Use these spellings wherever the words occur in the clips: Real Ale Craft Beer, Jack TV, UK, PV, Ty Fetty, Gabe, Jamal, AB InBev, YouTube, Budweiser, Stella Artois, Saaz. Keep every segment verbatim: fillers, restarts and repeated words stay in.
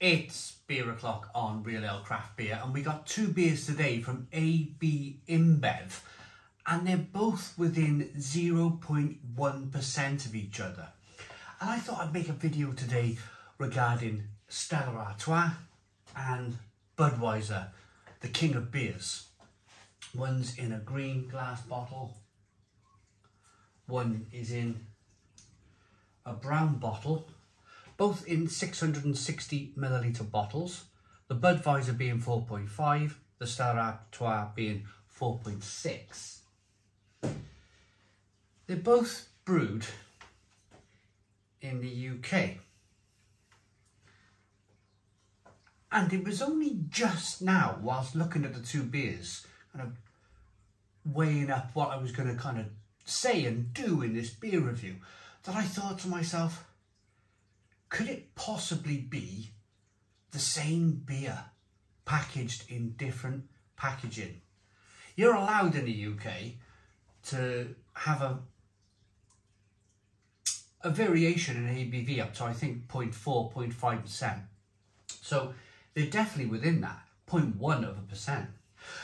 It's beer o'clock on Real Ale Craft Beer, and we got two beers today from A B InBev, and they're both within zero point one percent of each other. And I thought I'd make a video today regarding Stella Artois and Budweiser, the king of beers. One's in a green glass bottle, one is in a brown bottle, both in six hundred sixty milliliter bottles, the Budweiser being four point five, the Stella Artois being four point six. They're both brewed in the U K. And it was only just now, whilst looking at the two beers, kind of weighing up what I was going to kind of say and do in this beer review, that I thought to myself, could it possibly be the same beer packaged in different packaging? You're allowed in the U K to have a a variation in A B V up to, I think, zero point four, zero point five percent. So they're definitely within that, zero point one of a percent.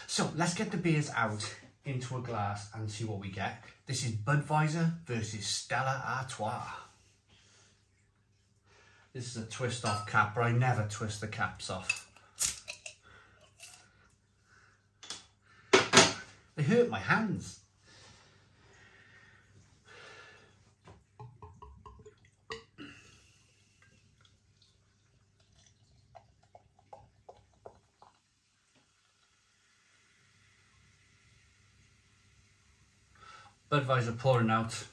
So let's get the beers out into a glass and see what we get. This is Budweiser versus Stella Artois. This is a twist off cap, but I never twist the caps off. They hurt my hands. Budweiser pouring out,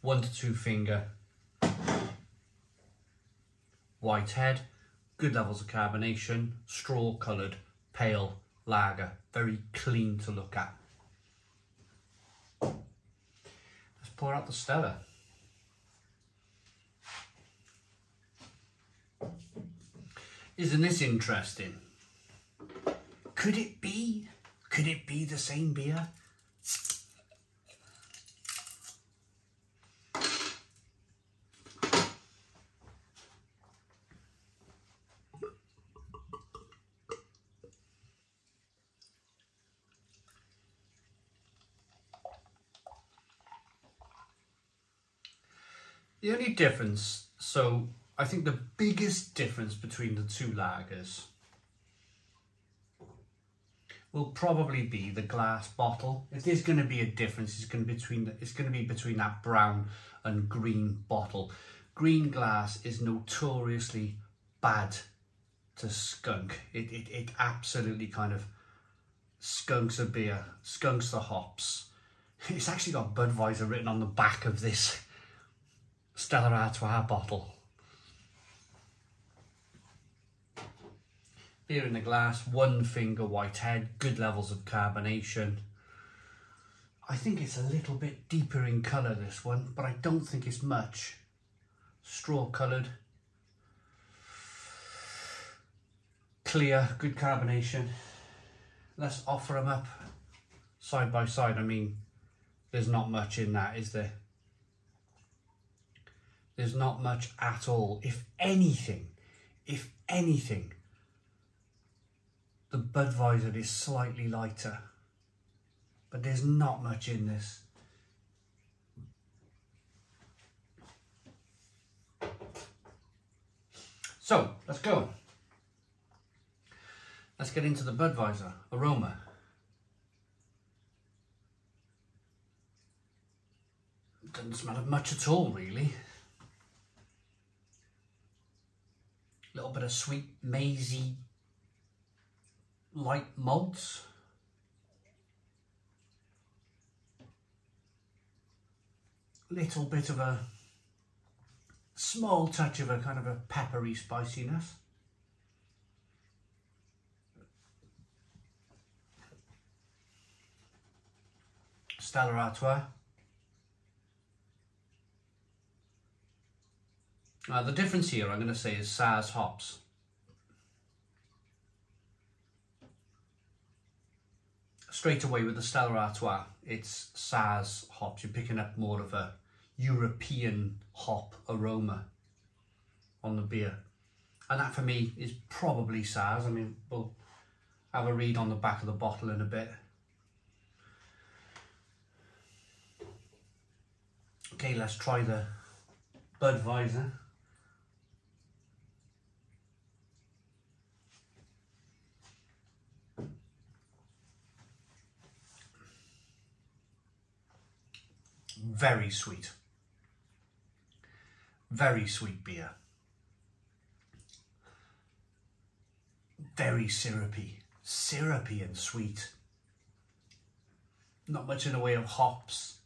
one to two finger, white head, good levels of carbonation, straw coloured, pale lager, very clean to look at. Let's pour out the Stella. Isn't this interesting? Could it be? Could it be the same beer? The only difference, so I think the biggest difference between the two lagers will probably be the glass bottle. If there's going to be a difference, it's going to be between the, it's going to be between that brown and green bottle. Green glass is notoriously bad to skunk. It it it absolutely kind of skunks a beer, skunks the hops. It's actually got Budweiser written on the back of this Stella Artois bottle. Beer in the glass, one finger white head, good levels of carbonation. I think it's a little bit deeper in colour, this one, but I don't think it's much. Straw coloured, clear, good carbonation. Let's offer them up side by side. I mean, there's not much in that, is there? There's not much at all. If anything, if anything, the Budweiser is slightly lighter, but there's not much in this. So let's go. Let's get into the Budweiser aroma. Doesn't smell of much at all, really. Little bit of sweet, mazy, light malts. Little bit of a small touch of a kind of a peppery spiciness. Stella Artois. Uh, the difference here, I'm going to say, is Saaz hops. Straight away with the Stella Artois, it's Saaz hops. You're picking up more of a European hop aroma on the beer. and that for me is probably Saaz. I mean, we'll have a read on the back of the bottle in a bit. Okay, let's try the Budweiser. Very sweet. Very sweet beer. Very syrupy. Syrupy and sweet. Not much in the way of hops.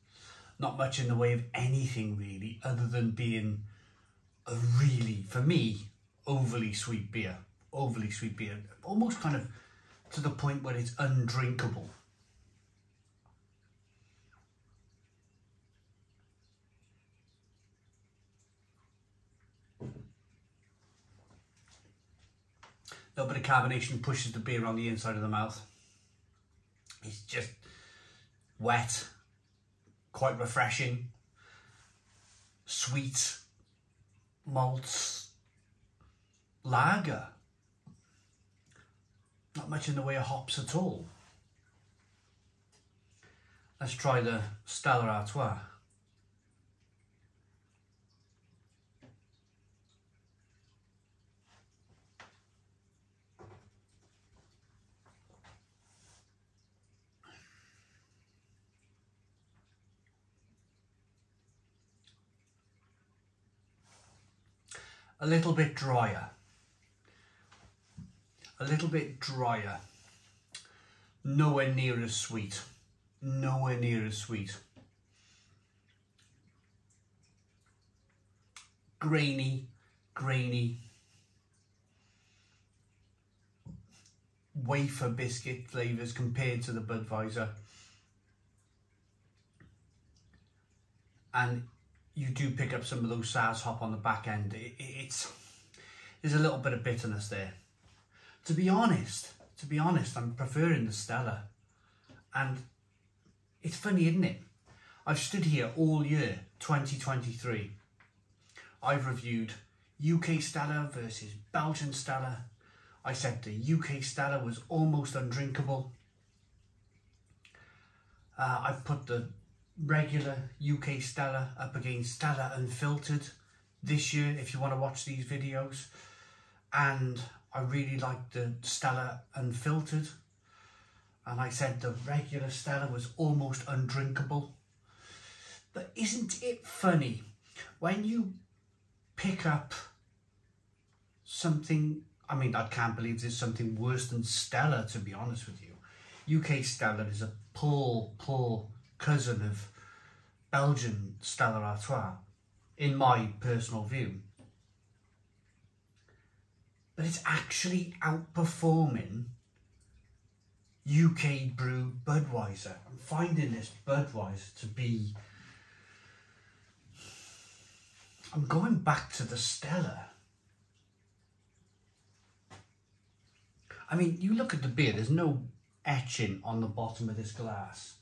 Not much in the way of anything really, other than being a really, for me, overly sweet beer. Overly sweet beer. Almost kind of to the point where it's undrinkable. A little bit of carbonation pushes the beer on the inside of the mouth. It's just wet, quite refreshing, sweet, malts, lager. Not much in the way of hops at all. Let's try the Stella Artois. A little bit drier, a little bit drier, nowhere near as sweet, nowhere near as sweet. Grainy, grainy, wafer biscuit flavours compared to the Budweiser. And you do pick up some of those Saaz hop on the back end. It, it, it's, there's a little bit of bitterness there. To be honest, to be honest, I'm preferring the Stella. And it's funny, isn't it? I've stood here all year, twenty twenty-three. I've reviewed U K Stella versus Belgian Stella. I said the U K Stella was almost undrinkable. Uh, I've put the regular U K Stella up against Stella Unfiltered this year, if you want to watch these videos. And I really liked the Stella Unfiltered. And I said the regular Stella was almost undrinkable. But isn't it funny? When you pick up something, I mean, I can't believe there's something worse than Stella, to be honest with you. U K Stella is a poor, poor cousin of Belgian Stella Artois, in my personal view. But it's actually outperforming U K brew Budweiser. I'm finding this Budweiser to be... I'm going back to the Stella. I mean, you look at the beer, there's no etching on the bottom of this glass.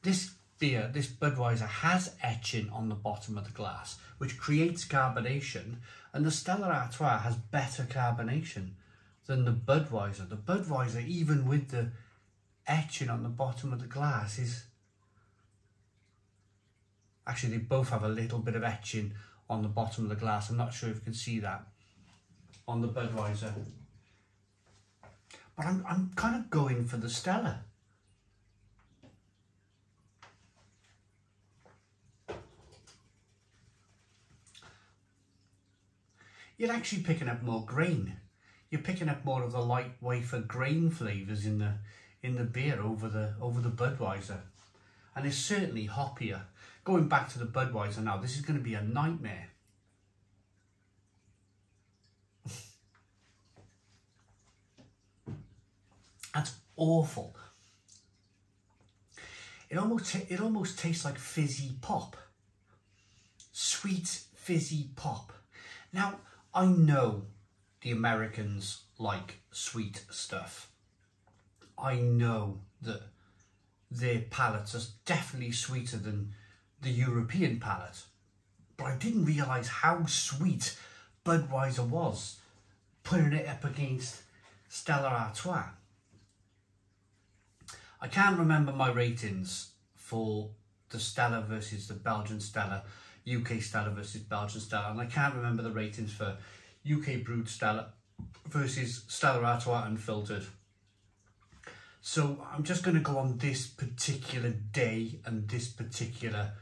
This beer, this Budweiser, has etching on the bottom of the glass, which creates carbonation, and the Stella Artois has better carbonation than the Budweiser. The Budweiser, even with the etching on the bottom of the glass, is... Actually, they both have a little bit of etching on the bottom of the glass. I'm not sure if you can see that on the Budweiser. But I'm, I'm kind of going for the Stella. You're actually picking up more grain. You're picking up more of the light wafer grain flavours in the in the beer over the over the Budweiser, and it's certainly hoppier. Going back to the Budweiser now, this is going to be a nightmare. That's awful. It almost it almost tastes like fizzy pop, sweet fizzy pop. Now, I know the Americans like sweet stuff. I know that their palates are definitely sweeter than the European palate. But I didn't realise how sweet Budweiser was, putting it up against Stella Artois. I can't remember my ratings for the Stella versus the Belgian Stella, U K Stella versus Belgian Stella, and I can't remember the ratings for U K brewed Stella versus Stella Artois unfiltered. So I'm just going to go on this particular day and this particular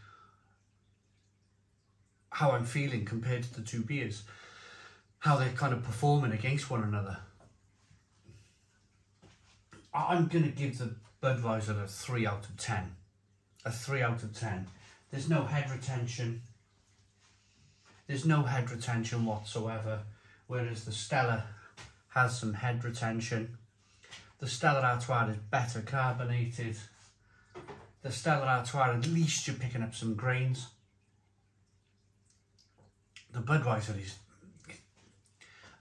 how I'm feeling compared to the two beers, how they're kind of performing against one another. I'm going to give the Budweiser a three out of ten. A three out of ten. There's no head retention. There's no head retention whatsoever. Whereas the Stella has some head retention. The Stella Artois is better carbonated. The Stella Artois, at least you're picking up some grains. The Budweiser is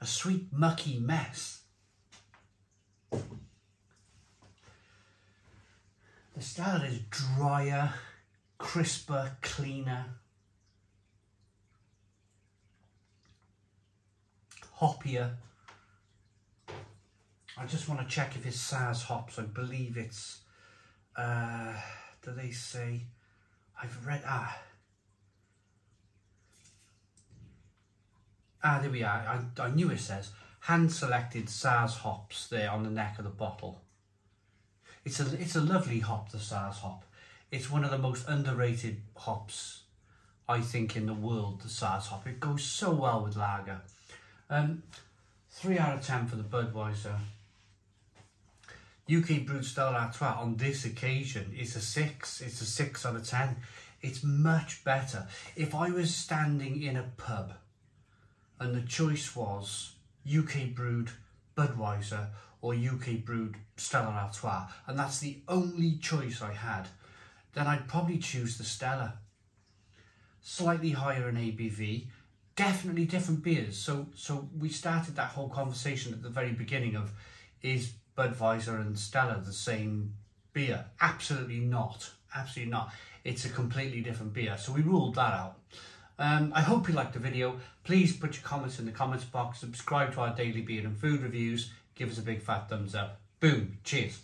a sweet, mucky mess. The Stella is drier, crisper, cleaner. Hoppier. I just want to check if it's Saaz hops. I believe it's, uh, do they say, I've read, ah. Ah, there we are. I, I knew it says hand-selected Saaz hops there on the neck of the bottle. It's a, it's a lovely hop, the Saaz hop. It's one of the most underrated hops, I think, in the world, the Saaz hop. It goes so well with lager. Um, three out of ten for the Budweiser. U K brewed Stella Artois on this occasion, it's a six. It's a six out of ten. It's much better. If I was standing in a pub and the choice was U K brewed Budweiser or U K brewed Stella Artois, and that's the only choice I had, then I'd probably choose the Stella. Slightly higher in A B V, definitely different beers. So, so we started that whole conversation at the very beginning of, is Budweiser and Stella the same beer? Absolutely not. Absolutely not. It's a completely different beer. So we ruled that out. Um, I hope you liked the video. Please put your comments in the comments box. Subscribe to our daily beer and food reviews. Give us a big fat thumbs up. Boom. Cheers.